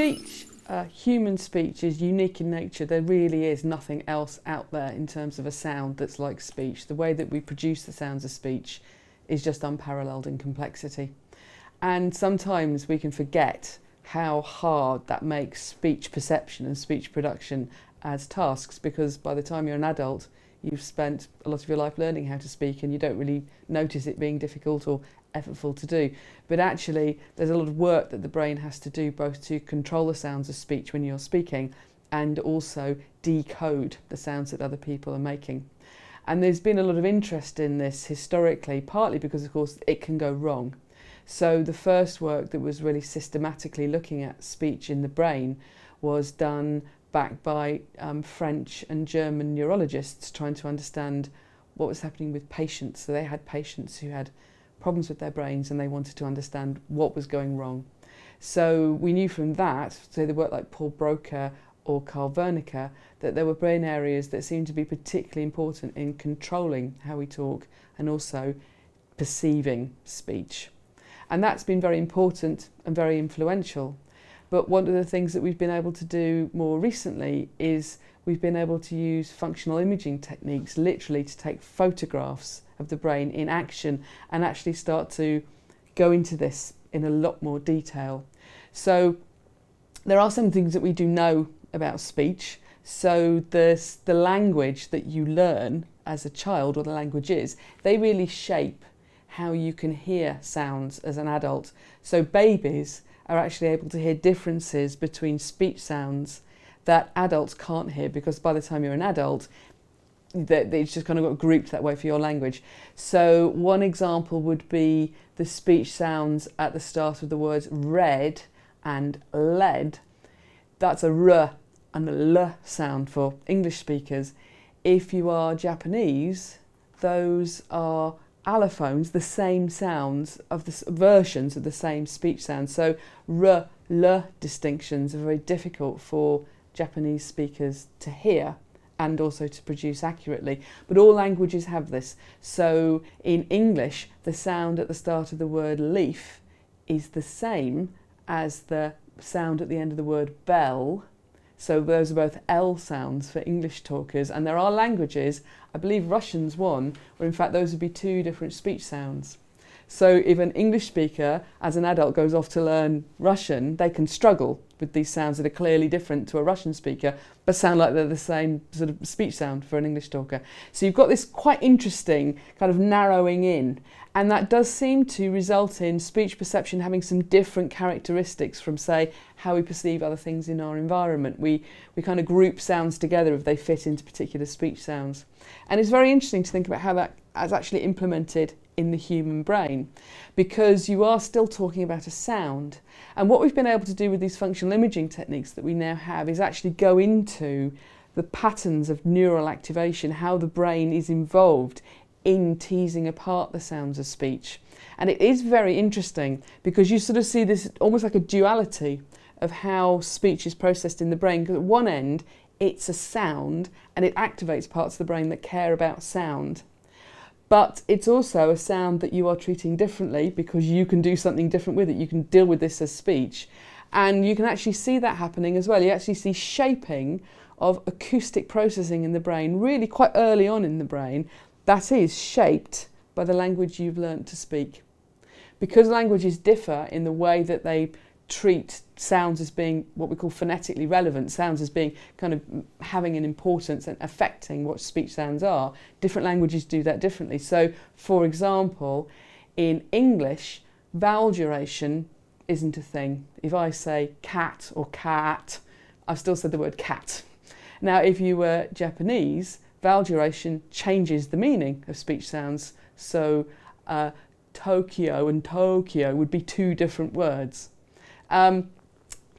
Speech, human speech, is unique in nature. There really is nothing else out there in terms of a sound that's like speech. The way that we produce the sounds of speech is just unparalleled in complexity. And sometimes we can forget how hard that makes speech perception and speech production as tasks, because by the time you're an adult, you've spent a lot of your life learning how to speak and you don't really notice it being difficult or effortful to do. But actually, there's a lot of work that the brain has to do, both to control the sounds of speech when you're speaking and also decode the sounds that other people are making. And there's been a lot of interest in this historically, partly because, of course, it can go wrong. So the first work that was really systematically looking at speech in the brain was done back by French and German neurologists trying to understand what was happening with patients. So they had patients who had problems with their brains and they wanted to understand what was going wrong. So we knew from that, so the work like Paul Broca or Karl Wernicke, that there were brain areas that seemed to be particularly important in controlling how we talk and also perceiving speech. And that's been very important and very influential. But one of the things that we've been able to do more recently is we've been able to use functional imaging techniques, literally to take photographs of the brain in action and actually start to go into this in a lot more detail. So there are some things that we do know about speech. So the language that you learn as a child, or the languages, they really shape how you can hear sounds as an adult. So babies are actually able to hear differences between speech sounds that adults can't hear, because by the time you're an adult, it's just kind of got grouped that way for your language. So one example would be the speech sounds at the start of the words red and lead. That's a r and a l sound for English speakers. If you are Japanese, those are allophones, the same sounds of the versions of the same speech sound. So r, l distinctions are very difficult for Japanese speakers to hear and also to produce accurately. But all languages have this. So in English, the sound at the start of the word leaf is the same as the sound at the end of the word bell. So those are both L sounds for English talkers, and there are languages, I believe Russian's one, where in fact those would be two different speech sounds. So if an English speaker as an adult goes off to learn Russian, they can struggle with these sounds that are clearly different to a Russian speaker, but sound like they're the same sort of speech sound for an English talker. So you've got this quite interesting kind of narrowing in, and that does seem to result in speech perception having some different characteristics from, say, how we perceive other things in our environment. We kind of group sounds together if they fit into particular speech sounds. And it's very interesting to think about how that is actually implemented in the human brain, because you are still talking about a sound. And what we've been able to do with these functional imaging techniques that we now have is actually go into the patterns of neural activation, how the brain is involved in teasing apart the sounds of speech. And it is very interesting, because you sort of see this almost like a duality of how speech is processed in the brain, because at one end it's a sound and it activates parts of the brain that care about sound. But it's also a sound that you are treating differently, because you can do something different with it. You can deal with this as speech. And you can actually see that happening as well. You actually see shaping of acoustic processing in the brain, really quite early on in the brain, that is shaped by the language you've learnt to speak. Because languages differ in the way that they treat sounds as being what we call phonetically relevant, sounds as being kind of having an importance and affecting what speech sounds are, different languages do that differently. So for example, in English, vowel duration isn't a thing. If I say cat or cat, I've still said the word cat. Now if you were Japanese, vowel duration changes the meaning of speech sounds. So Tokyo and Tokyo would be two different words.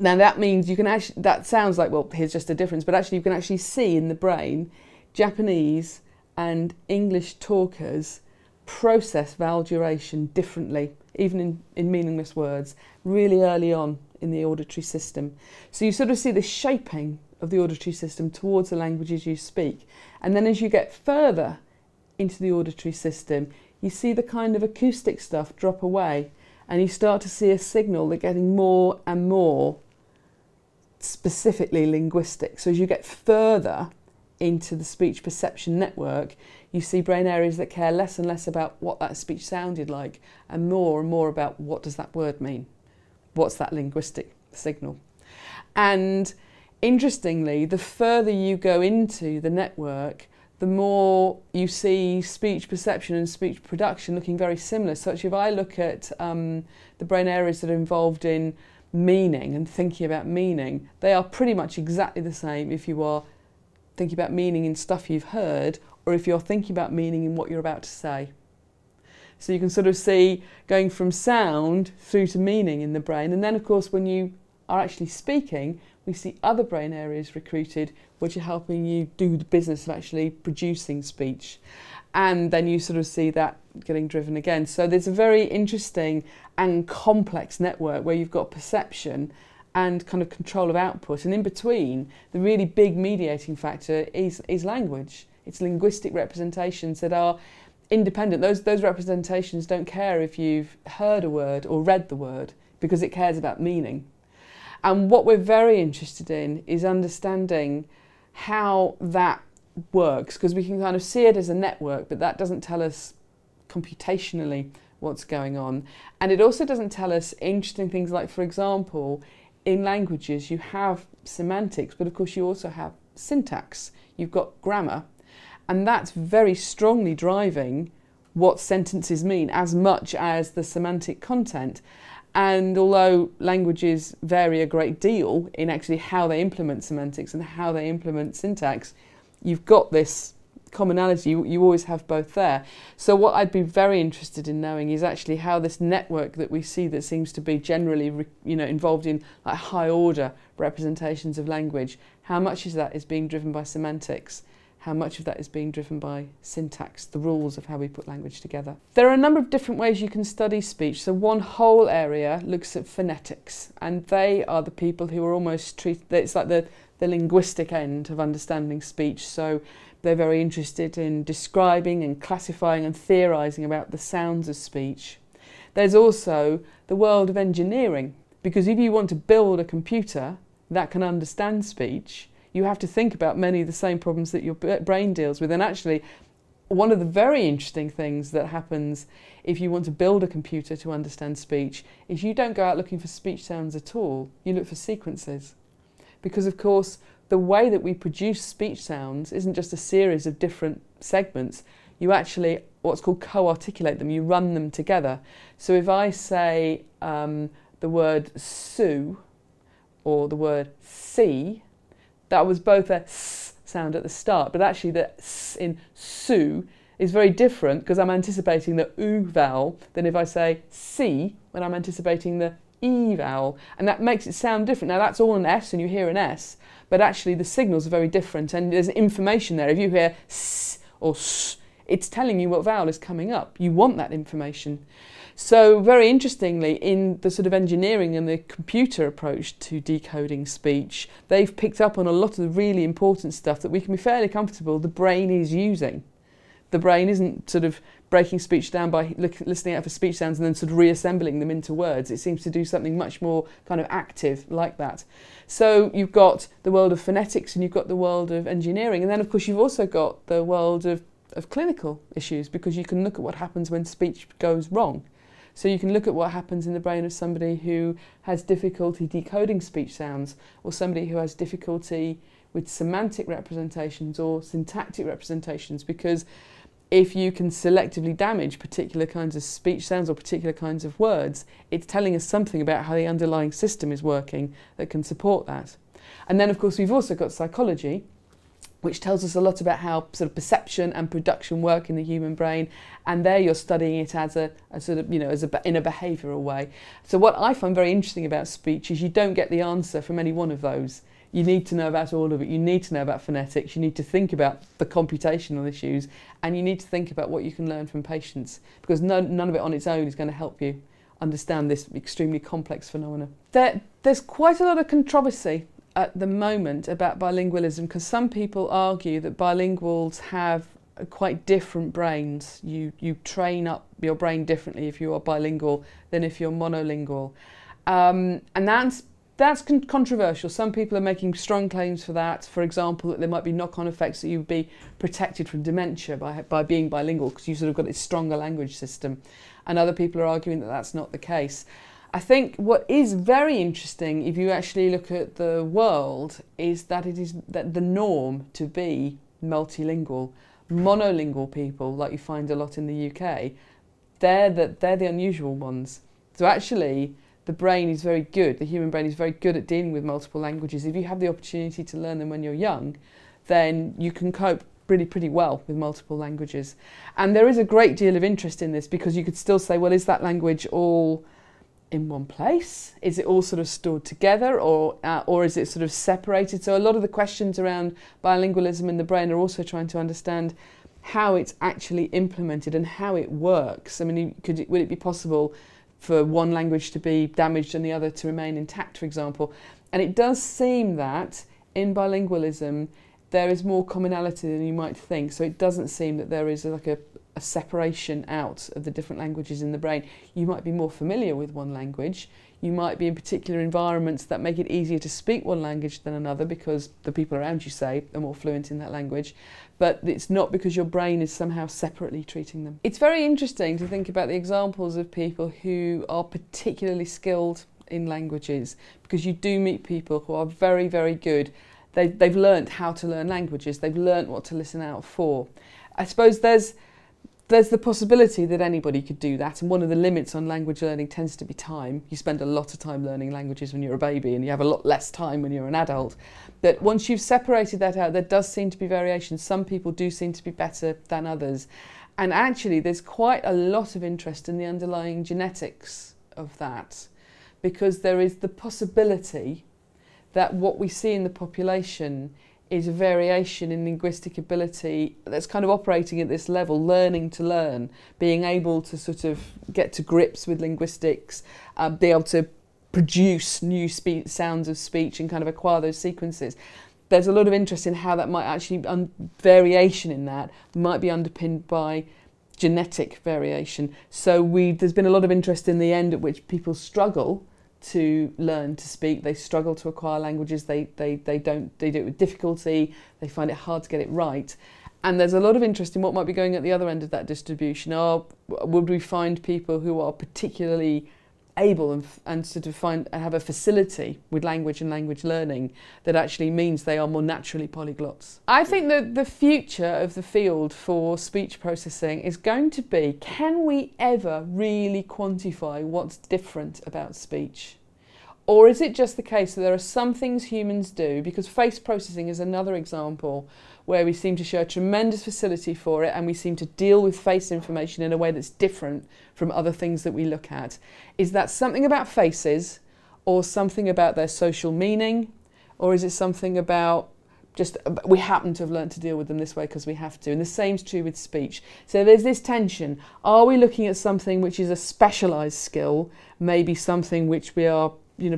Now that means you can actually, that sounds like, well, here's just a difference, but actually you can actually see in the brain Japanese and English talkers process vowel duration differently, even in meaningless words, really early on in the auditory system. So you sort of see the shaping of the auditory system towards the languages you speak. And then as you get further into the auditory system, you see the kind of acoustic stuff drop away. And you start to see a signal that getting more and more specifically linguistic. So as you get further into the speech perception network, you see brain areas that care less and less about what that speech sounded like and more about what does that word mean? What's that linguistic signal? And interestingly, the further you go into the network, the more you see speech perception and speech production looking very similar. So actually, if I look at the brain areas that are involved in meaning and thinking about meaning, they are pretty much exactly the same if you are thinking about meaning in stuff you've heard or if you're thinking about meaning in what you're about to say. So you can sort of see going from sound through to meaning in the brain. And then, of course, when you are actually speaking, we see other brain areas recruited which are helping you do the business of actually producing speech. And then you sort of see that getting driven again. So there's a very interesting and complex network where you've got perception and kind of control of output. And in between, the really big mediating factor is language. It's linguistic representations that are independent. Those representations don't care if you've heard a word or read the word, because it cares about meaning. And what we're very interested in is understanding how that works, because we can kind of see it as a network, but that doesn't tell us computationally what's going on. And it also doesn't tell us interesting things like, for example, in languages you have semantics, but of course you also have syntax, you've got grammar, and that's very strongly driving what sentences mean as much as the semantic content. And although languages vary a great deal in actually how they implement semantics and how they implement syntax, you've got this commonality, you always have both there. So what I'd be very interested in knowing is actually how this network that we see that seems to be generally, you know, involved in like high order representations of language, how much of that is being driven by semantics? How much of that is being driven by syntax, the rules of how we put language together. There are a number of different ways you can study speech. So one whole area looks at phonetics, and they are the people who are almost treated, it's like the linguistic end of understanding speech. So they're very interested in describing and classifying and theorising about the sounds of speech. There's also the world of engineering, because if you want to build a computer that can understand speech, you have to think about many of the same problems that your brain deals with. And actually, one of the very interesting things that happens if you want to build a computer to understand speech is you don't go out looking for speech sounds at all, you look for sequences. Because of course, the way that we produce speech sounds isn't just a series of different segments, you actually what's called co-articulate them, you run them together. So if I say the word sue or the word see, that was both a s sound at the start, but actually the s in sue is very different because I'm anticipating the oo vowel than if I say see when I'm anticipating the e vowel, and that makes it sound different. Now that's all an s and you hear an s, but actually the signals are very different and there's information there. If you hear s or s, it's telling you what vowel is coming up. You want that information. So very interestingly, in the sort of engineering and the computer approach to decoding speech, they've picked up on a lot of the really important stuff that we can be fairly comfortable the brain is using. The brain isn't sort of breaking speech down by listening out for speech sounds and then sort of reassembling them into words. It seems to do something much more kind of active like that. So you've got the world of phonetics and you've got the world of engineering, and then of course you've also got the world of clinical issues, because you can look at what happens when speech goes wrong. So you can look at what happens in the brain of somebody who has difficulty decoding speech sounds, or somebody who has difficulty with semantic representations or syntactic representations, because if you can selectively damage particular kinds of speech sounds or particular kinds of words, it's telling us something about how the underlying system is working that can support that. And then of course we've also got psychology, which tells us a lot about how sort of perception and production work in the human brain, and there you're studying it as a sort of, you know, as in a behavioural way. So what I find very interesting about speech is you don't get the answer from any one of those. You need to know about all of it. You need to know about phonetics, you need to think about the computational issues, and you need to think about what you can learn from patients, because none of it on its own is going to help you understand this extremely complex phenomena. There's quite a lot of controversy at the moment about bilingualism, because some people argue that bilinguals have quite different brains. You train up your brain differently if you are bilingual than if you're monolingual. And that's That's controversial. Some people are making strong claims for that. For example, that there might be knock-on effects that you'd be protected from dementia by being bilingual because you've sort of got this stronger language system. And other people are arguing that that's not the case. I think what is very interesting, if you actually look at the world, is that it is that the norm to be multilingual, monolingual people, like you find a lot in the UK, they're the unusual ones. So actually, the brain is very good, the human brain is very good at dealing with multiple languages. If you have the opportunity to learn them when you're young, then you can cope pretty well with multiple languages. And there is a great deal of interest in this because you could still say, well, is that language all in one place? Is it all sort of stored together, or is it sort of separated? So a lot of the questions around bilingualism in the brain are also trying to understand how it's actually implemented and how it works. I mean, would it be possible for one language to be damaged and the other to remain intact, for example? And it does seem that in bilingualism there is more commonality than you might think. So it doesn't seem that there is like a separation out of the different languages in the brain. You might be more familiar with one language. You might be in particular environments that make it easier to speak one language than another because the people around you, say, are more fluent in that language. But it's not because your brain is somehow separately treating them. It's very interesting to think about the examples of people who are particularly skilled in languages, because you do meet people who are very, very good. They've learnt how to learn languages. They've learnt what to listen out for. I suppose there's the possibility that anybody could do that, and one of the limits on language learning tends to be time. You spend a lot of time learning languages when you're a baby, and you have a lot less time when you're an adult. But once you've separated that out, there does seem to be variation. Some people do seem to be better than others. And actually, there's quite a lot of interest in the underlying genetics of that, because there is the possibility that what we see in the population is a variation in linguistic ability that's kind of operating at this level, learning to learn, being able to sort of get to grips with linguistics, be able to produce new sounds of speech and kind of acquire those sequences. There's a lot of interest in how that might actually, variation in that might be underpinned by genetic variation. So there's been a lot of interest in the end at which people struggle to learn to speak, they struggle to acquire languages, they do it with difficulty, they find it hard to get it right. And there's a lot of interest in what might be going at the other end of that distribution. Would we find people who are particularly able and sort of have a facility with language and language learning that actually means they are more naturally polyglots? I think that the future of the field for speech processing is going to be, can we ever really quantify what's different about speech? Or is it just the case that there are some things humans do, because face processing is another example where we seem to show a tremendous facility for it and we seem to deal with face information in a way that's different from other things that we look at. Is that something about faces, or something about their social meaning, or is it something about just we happen to have learned to deal with them this way because we have to? And the same's true with speech. So there's this tension. Are we looking at something which is a specialised skill, maybe something which we are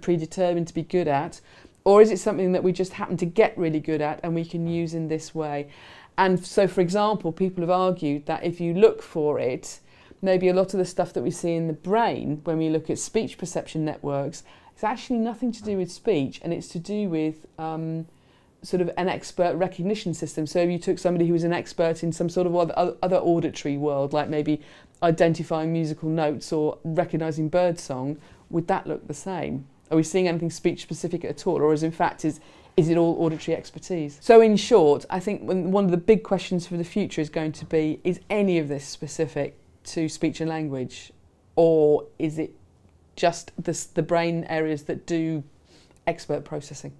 predetermined to be good at, or is it something that we just happen to get really good at and we can use in this way? And so, for example, people have argued that if you look for it, maybe a lot of the stuff that we see in the brain when we look at speech perception networks, it's actually nothing to do with speech, and it's to do with sort of an expert recognition system. So if you took somebody who was an expert in some sort of other auditory world, like maybe identifying musical notes or recognising birdsong, would that look the same? Are we seeing anything speech specific at all, or is it all auditory expertise? So in short, I think one of the big questions for the future is going to be, is any of this specific to speech and language, or is it just the brain areas that do expert processing?